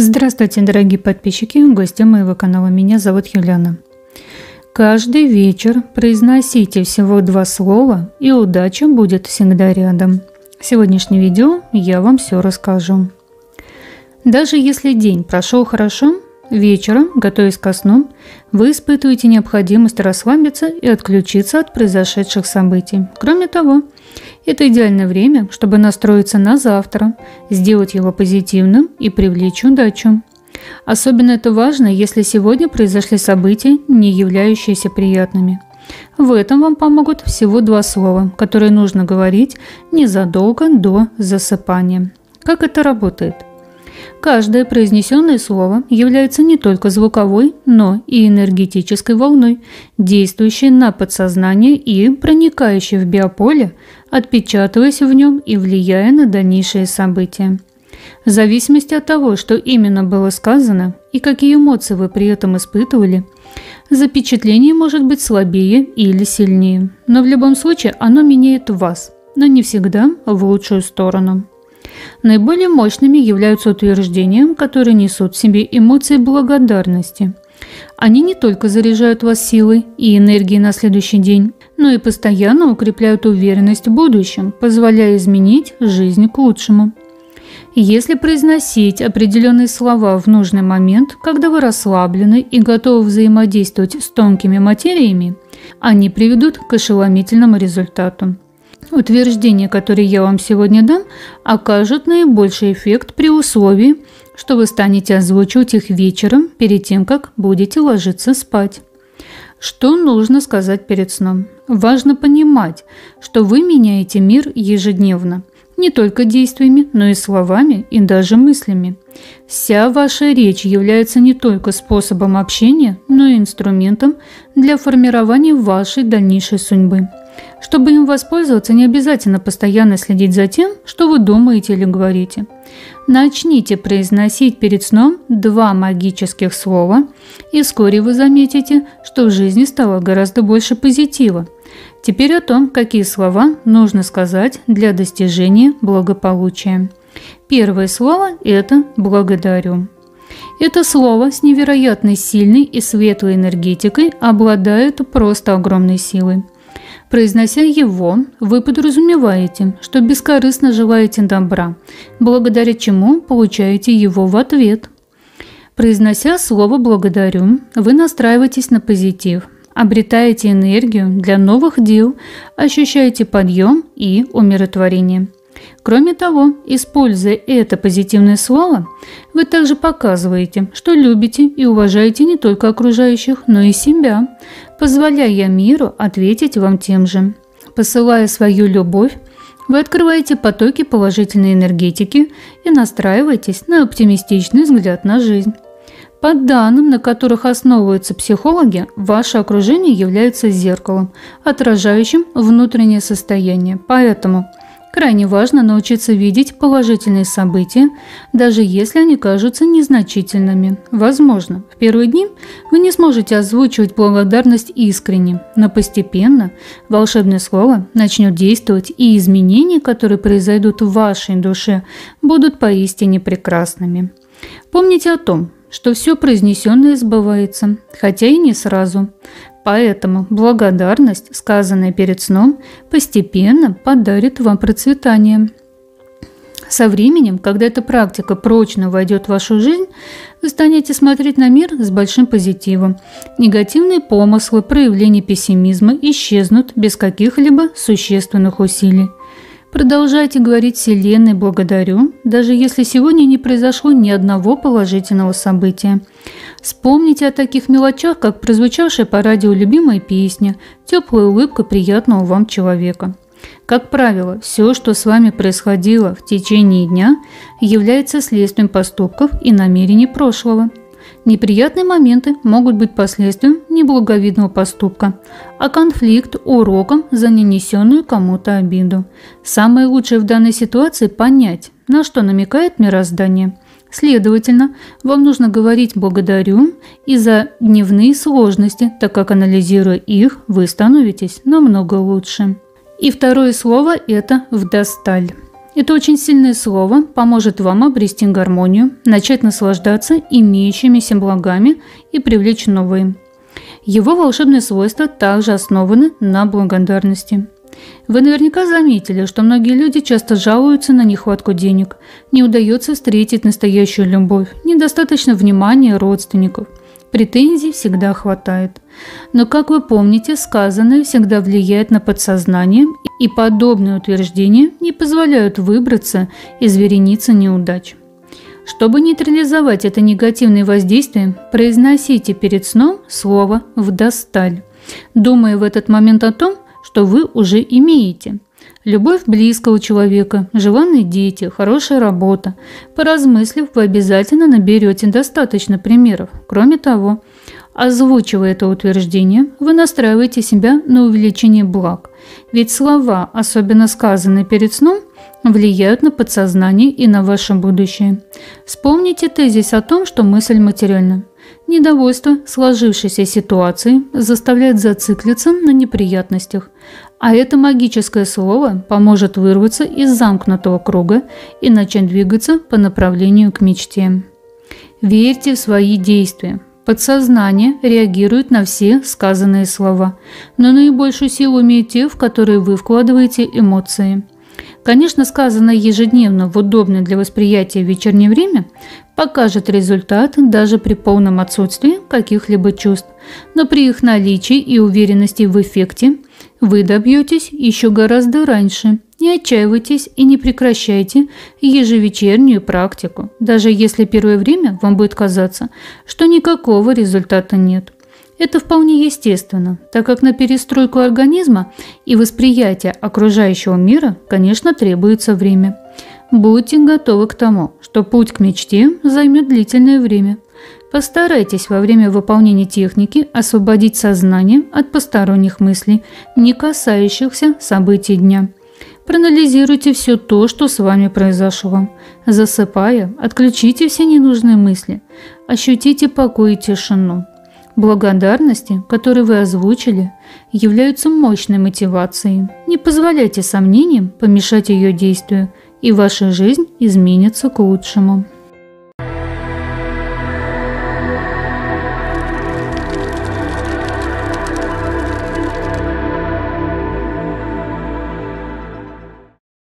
Здравствуйте, дорогие подписчики, гости моего канала. Меня зовут Юлиана. Каждый вечер произносите всего 2 слова, и удача будет всегда рядом. В сегодняшнем видео я вам все расскажу. Даже если день прошел хорошо, вечером, готовясь ко сну, вы испытываете необходимость расслабиться и отключиться от произошедших событий. Кроме того, это идеальное время, чтобы настроиться на завтра, сделать его позитивным и привлечь удачу. Особенно это важно, если сегодня произошли события, не являющиеся приятными. В этом вам помогут всего 2 слова, которые нужно говорить незадолго до засыпания. Как это работает? Каждое произнесенное слово является не только звуковой, но и энергетической волной, действующей на подсознание и проникающей в биополе, отпечатываясь в нем и влияя на дальнейшие события. В зависимости от того, что именно было сказано и какие эмоции вы при этом испытывали, запечатление может быть слабее или сильнее, но в любом случае оно меняет вас, но не всегда в лучшую сторону. Наиболее мощными являются утверждения, которые несут в себе эмоции благодарности. Они не только заряжают вас силой и энергией на следующий день, но и постоянно укрепляют уверенность в будущем, позволяя изменить жизнь к лучшему. Если произносить определенные слова в нужный момент, когда вы расслаблены и готовы взаимодействовать с тонкими материями, они приведут к ошеломительному результату. Утверждения, которые я вам сегодня дам, окажут наибольший эффект при условии, что вы станете озвучивать их вечером перед тем, как будете ложиться спать. Что нужно сказать перед сном? Важно понимать, что вы меняете мир ежедневно, не только действиями, но и словами и даже мыслями. Вся ваша речь является не только способом общения, но и инструментом для формирования вашей дальнейшей судьбы. Чтобы им воспользоваться, не обязательно постоянно следить за тем, что вы думаете или говорите. Начните произносить перед сном 2 магических слова, и вскоре вы заметите, что в жизни стало гораздо больше позитива. Теперь о том, какие слова нужно сказать для достижения благополучия. Первое слово – это «благодарю». Это слово с невероятно сильной и светлой энергетикой обладает просто огромной силой. Произнося его, вы подразумеваете, что бескорыстно желаете добра, благодаря чему получаете его в ответ. Произнося слово «благодарю», вы настраиваетесь на позитив, обретаете энергию для новых дел, ощущаете подъем и умиротворение. Кроме того, используя это позитивное слово, вы также показываете, что любите и уважаете не только окружающих, но и себя, позволяя миру ответить вам тем же. Посылая свою любовь, вы открываете потоки положительной энергетики и настраиваетесь на оптимистичный взгляд на жизнь. По данным, на которых основываются психологи, ваше окружение является зеркалом, отражающим внутреннее состояние, поэтому крайне важно научиться видеть положительные события, даже если они кажутся незначительными. Возможно, в первые дни вы не сможете озвучивать благодарность искренне, но постепенно волшебное слово начнет действовать, и изменения, которые произойдут в вашей душе, будут поистине прекрасными. Помните о том, что все произнесенное сбывается, хотя и не сразу. Поэтому благодарность, сказанная перед сном, постепенно подарит вам процветание. Со временем, когда эта практика прочно войдет в вашу жизнь, вы станете смотреть на мир с большим позитивом. Негативные помыслы, проявления пессимизма исчезнут без каких-либо существенных усилий. Продолжайте говорить Вселенной «благодарю», даже если сегодня не произошло ни одного положительного события. Вспомните о таких мелочах, как прозвучавшая по радио любимая песня, теплая улыбка приятного вам человека. Как правило, все, что с вами происходило в течение дня, является следствием поступков и намерений прошлого. Неприятные моменты могут быть последствием неблаговидного поступка, а конфликт – уроком за нанесенную кому-то обиду. Самое лучшее в данной ситуации – понять, на что намекает мироздание. Следовательно, вам нужно говорить «благодарю» и за дневные сложности, так как, анализируя их, вы становитесь намного лучше. И второе слово – это «вдосталь». Это очень сильное слово поможет вам обрести гармонию, начать наслаждаться имеющимися благами и привлечь новые. Его волшебные свойства также основаны на благодарности. Вы наверняка заметили, что многие люди часто жалуются на нехватку денег, не удается встретить настоящую любовь, недостаточно внимания родственников. Претензий всегда хватает. Но, как вы помните, сказанное всегда влияет на подсознание, и подобные утверждения не позволяют выбраться из вереницы неудач. Чтобы нейтрализовать это негативное воздействие, произносите перед сном слово «вдосталь», думая в этот момент о том, что вы уже имеете. Любовь близкого человека, желанные дети, хорошая работа. Поразмыслив, вы обязательно наберете достаточно примеров. Кроме того, озвучивая это утверждение, вы настраиваете себя на увеличение благ. Ведь слова, особенно сказанные перед сном, влияют на подсознание и на ваше будущее. Вспомните тезис о том, что мысль материальна. Недовольство сложившейся ситуации заставляет зациклиться на неприятностях. А это магическое слово поможет вырваться из замкнутого круга и начать двигаться по направлению к мечте. Верьте в свои действия. Подсознание реагирует на все сказанные слова, но наибольшую силу имеют те, в которые вы вкладываете эмоции. Конечно, сказанное ежедневно в удобное для восприятия вечернее время покажет результат даже при полном отсутствии каких-либо чувств, но при их наличии и уверенности в эффекте вы добьетесь еще гораздо раньше. Не отчаивайтесь и не прекращайте ежевечернюю практику, даже если первое время вам будет казаться, что никакого результата нет. Это вполне естественно, так как на перестройку организма и восприятие окружающего мира, конечно, требуется время. Будьте готовы к тому, что путь к мечте займет длительное время. Постарайтесь во время выполнения техники освободить сознание от посторонних мыслей, не касающихся событий дня. Проанализируйте все то, что с вами произошло. Засыпая, отключите все ненужные мысли. Ощутите покой и тишину. Благодарности, которые вы озвучили, являются мощной мотивацией. Не позволяйте сомнениям помешать ее действию, и ваша жизнь изменится к лучшему.